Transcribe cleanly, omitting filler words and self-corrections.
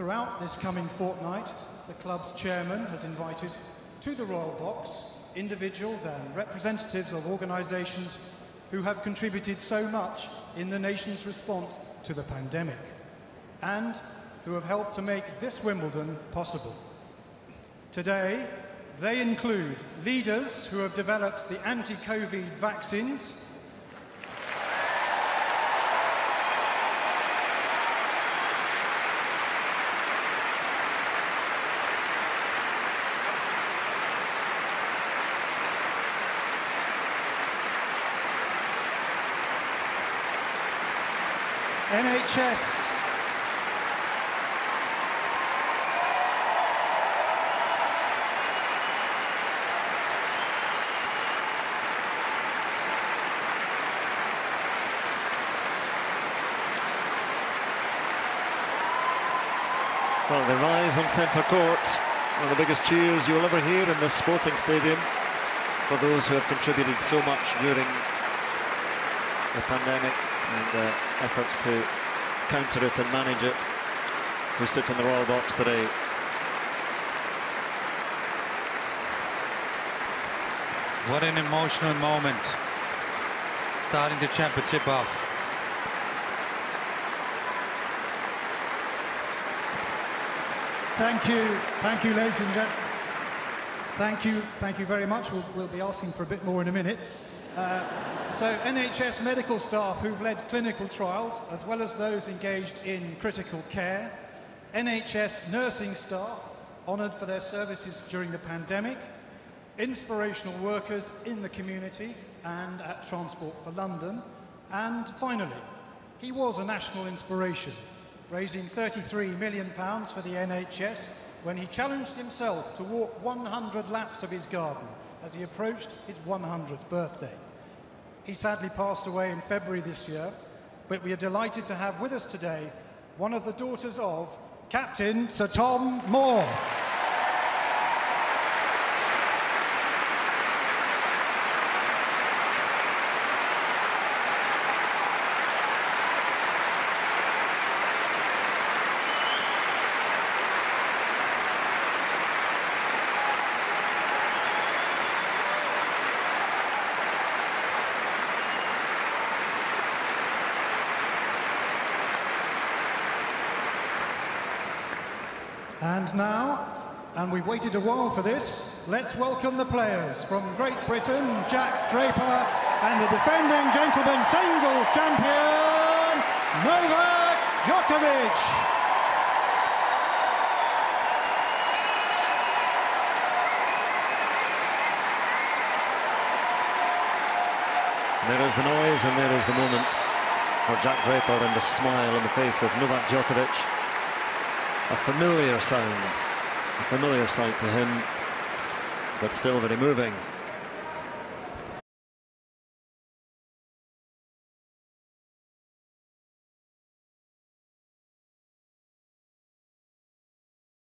Throughout this coming fortnight, the club's chairman has invited to the Royal Box individuals and representatives of organisations who have contributed so much in the nation's response to the pandemic and who have helped to make this Wimbledon possible. Today, they include leaders who have developed the anti-COVID vaccines, NHS, well, the rise on Centre Court, one of the biggest cheers you'll ever hear in this sporting stadium for those who have contributed so much during the pandemic and efforts to counter it and manage it, who sit in the Royal Box today. What an emotional moment, starting the championship off. Thank you, ladies and gentlemen. Thank you very much. We'll be asking for a bit more in a minute. So NHS medical staff who've led clinical trials, as well as those engaged in critical care, NHS nursing staff, honoured for their services during the pandemic, inspirational workers in the community and at Transport for London, and finally, he was a national inspiration, raising £33 million for the NHS when he challenged himself to walk 100 laps of his garden as he approached his 100th birthday. He sadly passed away in February this year, but we are delighted to have with us today one of the daughters of Captain Sir Tom Moore. And now, and we've waited a while for this, let's welcome the players from Great Britain, Jack Draper, and the defending gentleman singles champion, Novak Djokovic. There is the noise and there is the moment for Jack Draper and the smile on the face of Novak Djokovic. A familiar sound, a familiar sight to him, but still very moving.